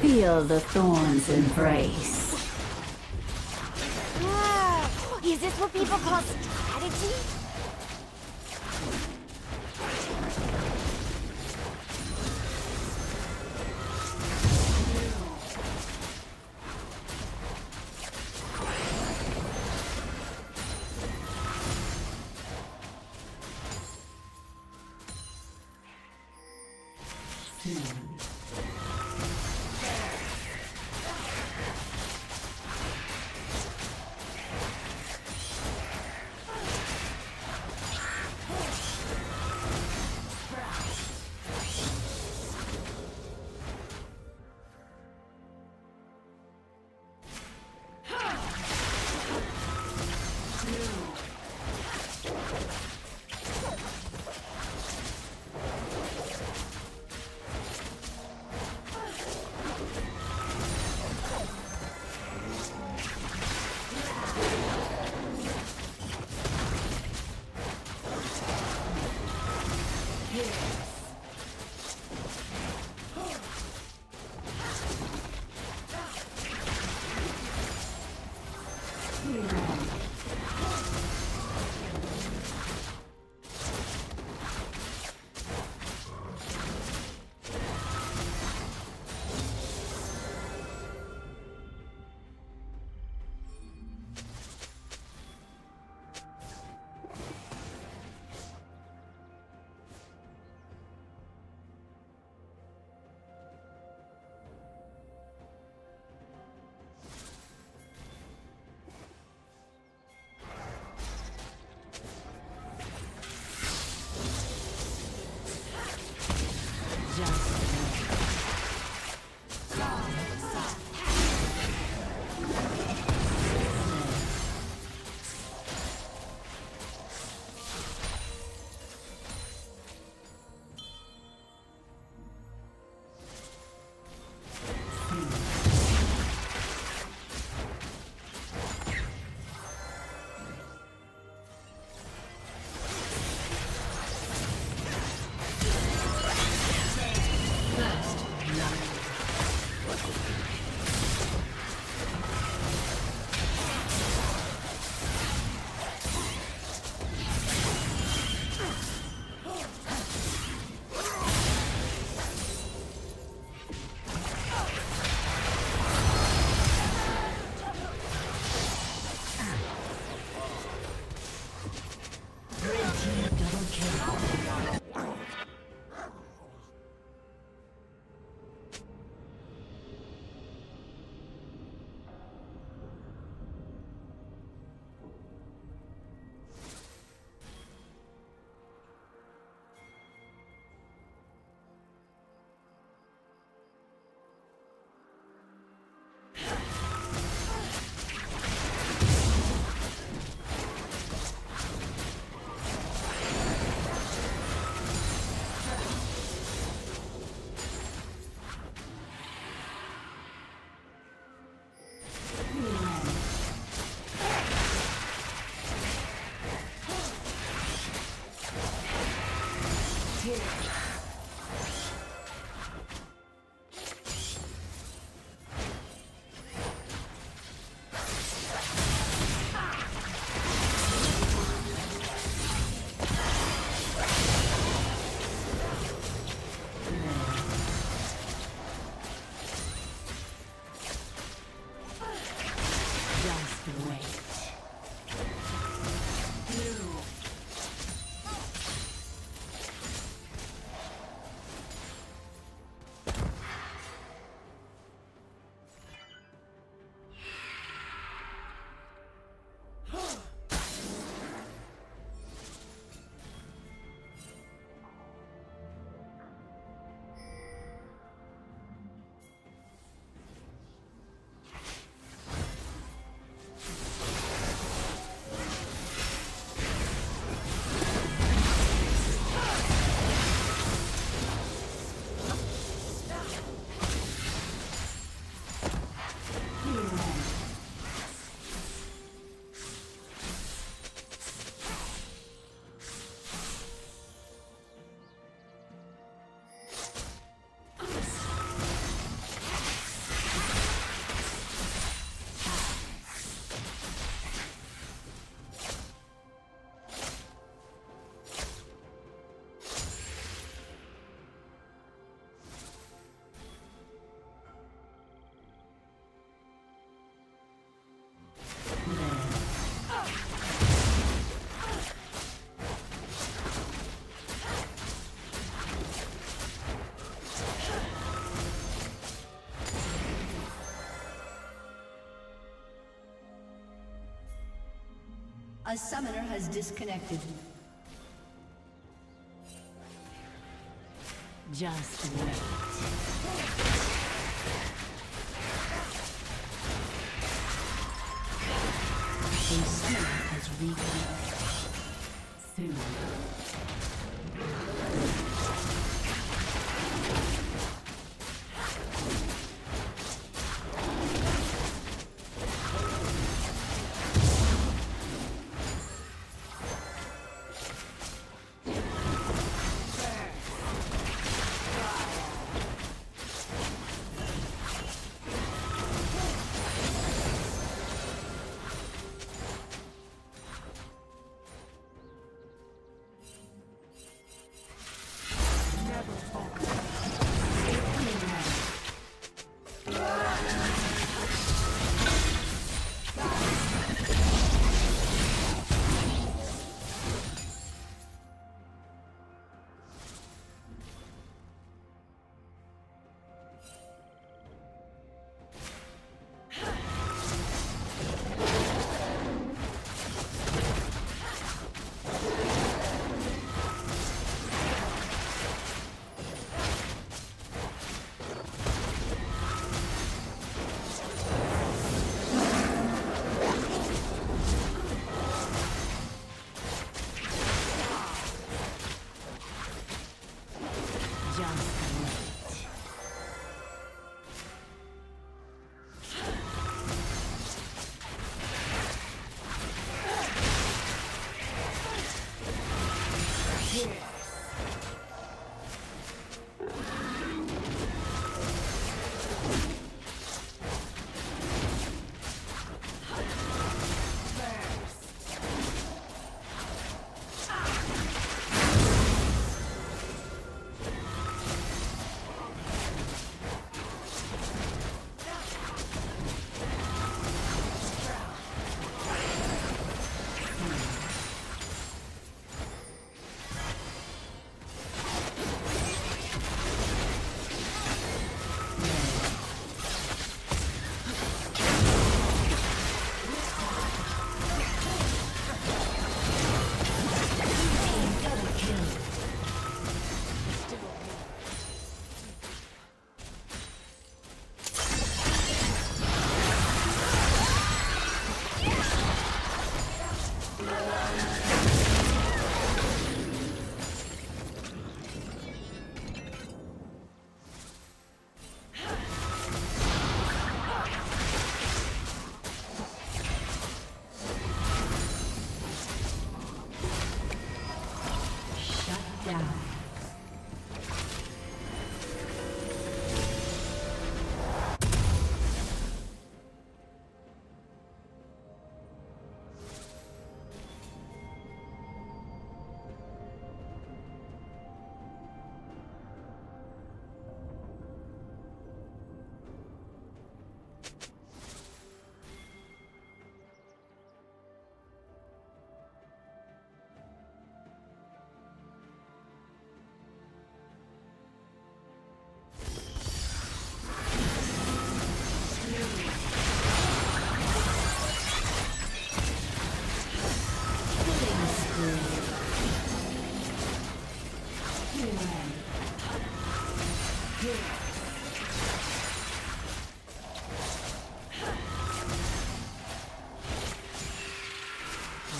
Feel the thorns embrace. Is this what people call strategy? A summoner has disconnected. Just wait. The spirit has reconnected. Soon.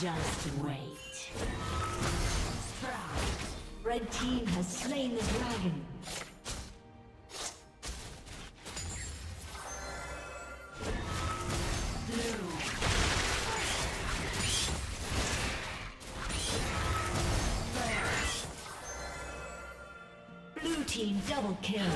Just wait. Red team has slain the dragon. Blue. Blue team double kill.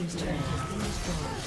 team's turret has been destroyed.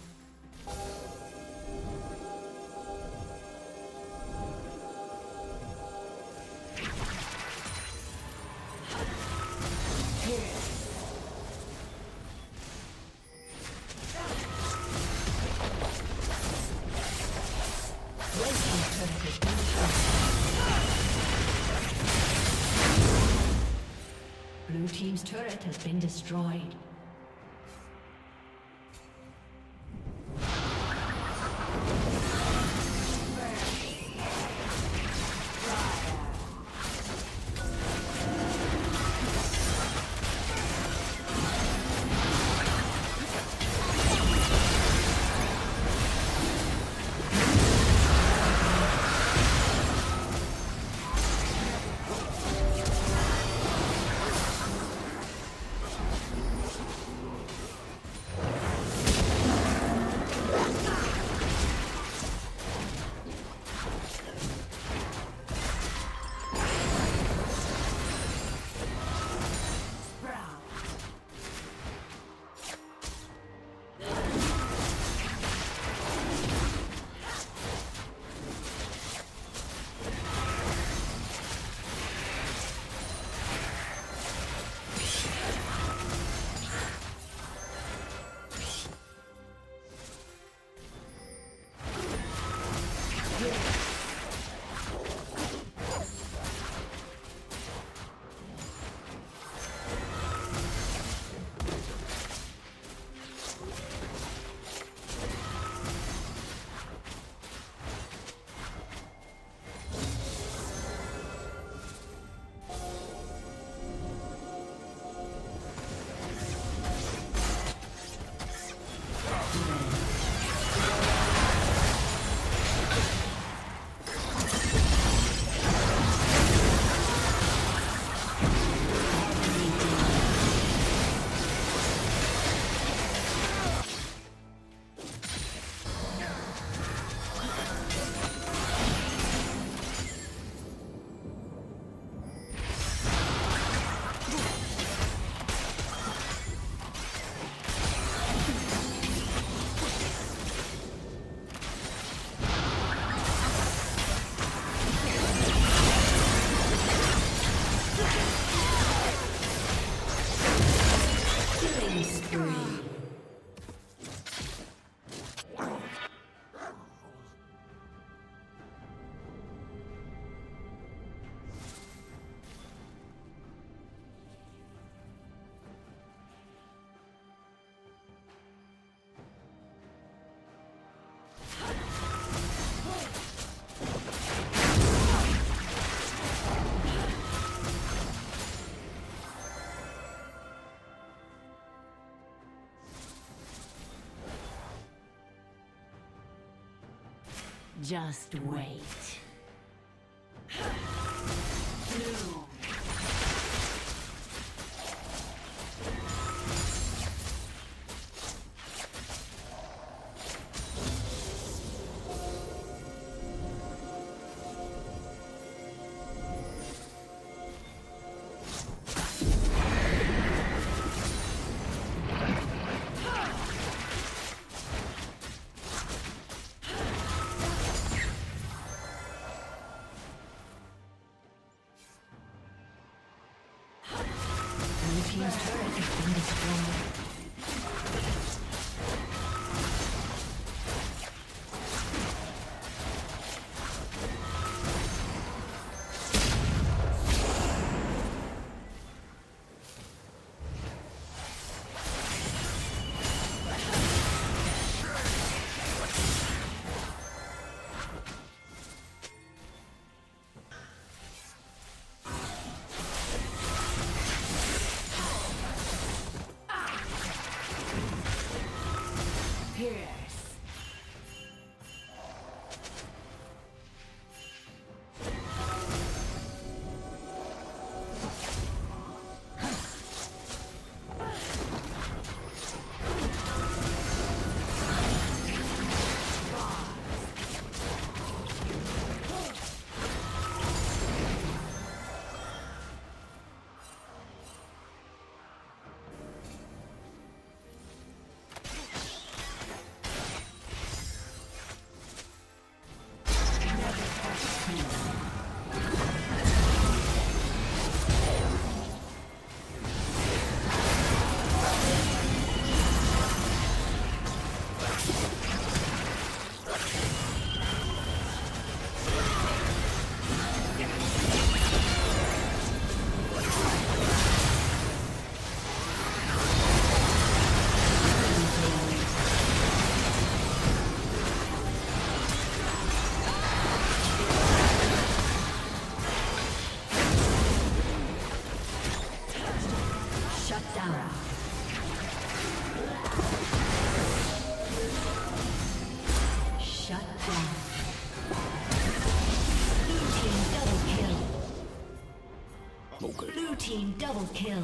Team's turret has been destroyed. Just wait. Pierce. Double kill.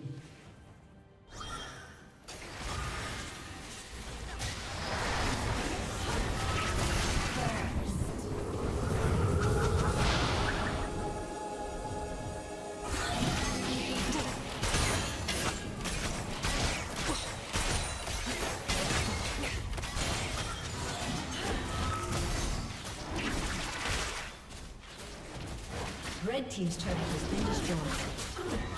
Red team's turret has been destroyed.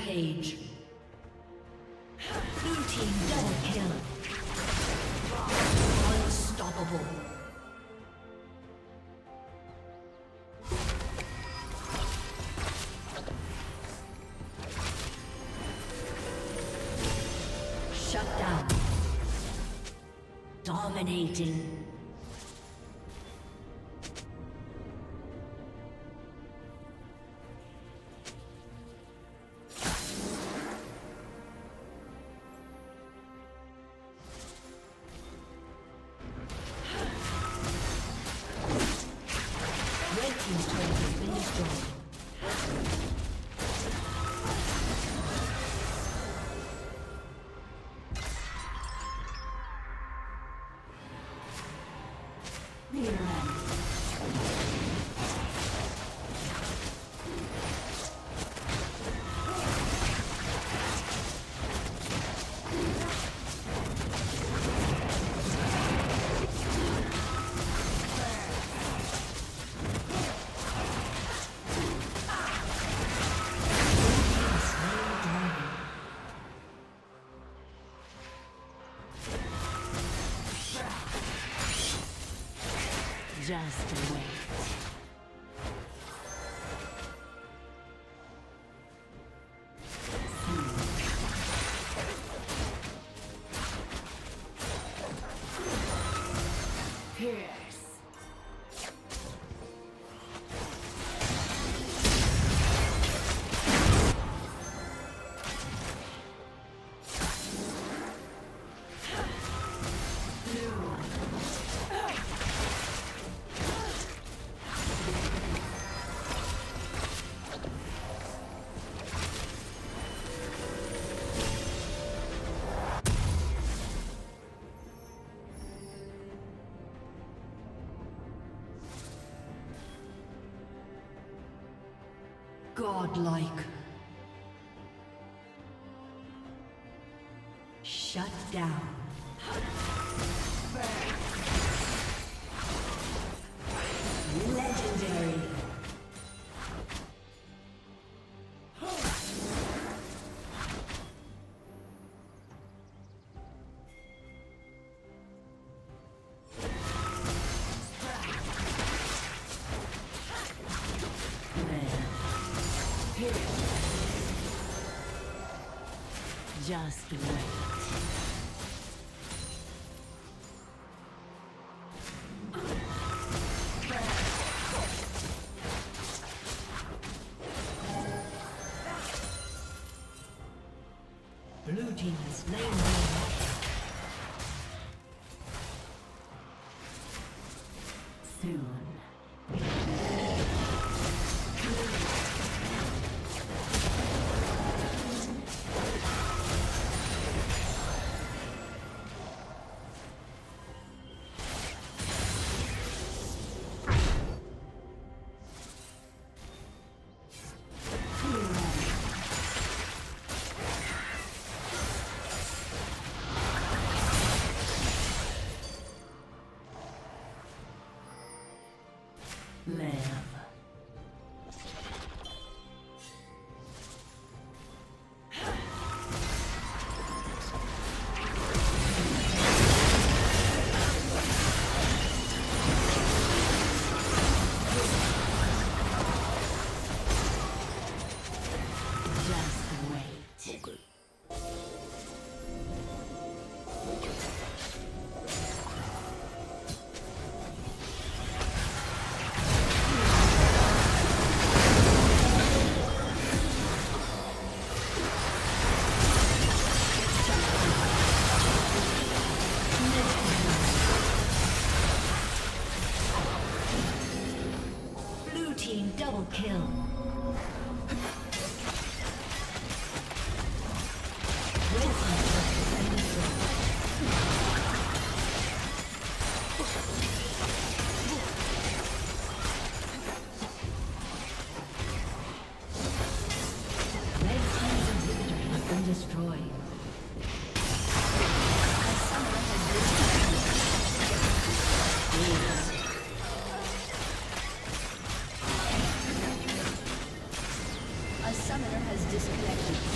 Rampage. Blue team double kill. Unstoppable. Dominating. Just wait. Godlike. Shut down. Legendary. Just wait. Blue team is playing. Kill. Disconnected.